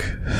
back.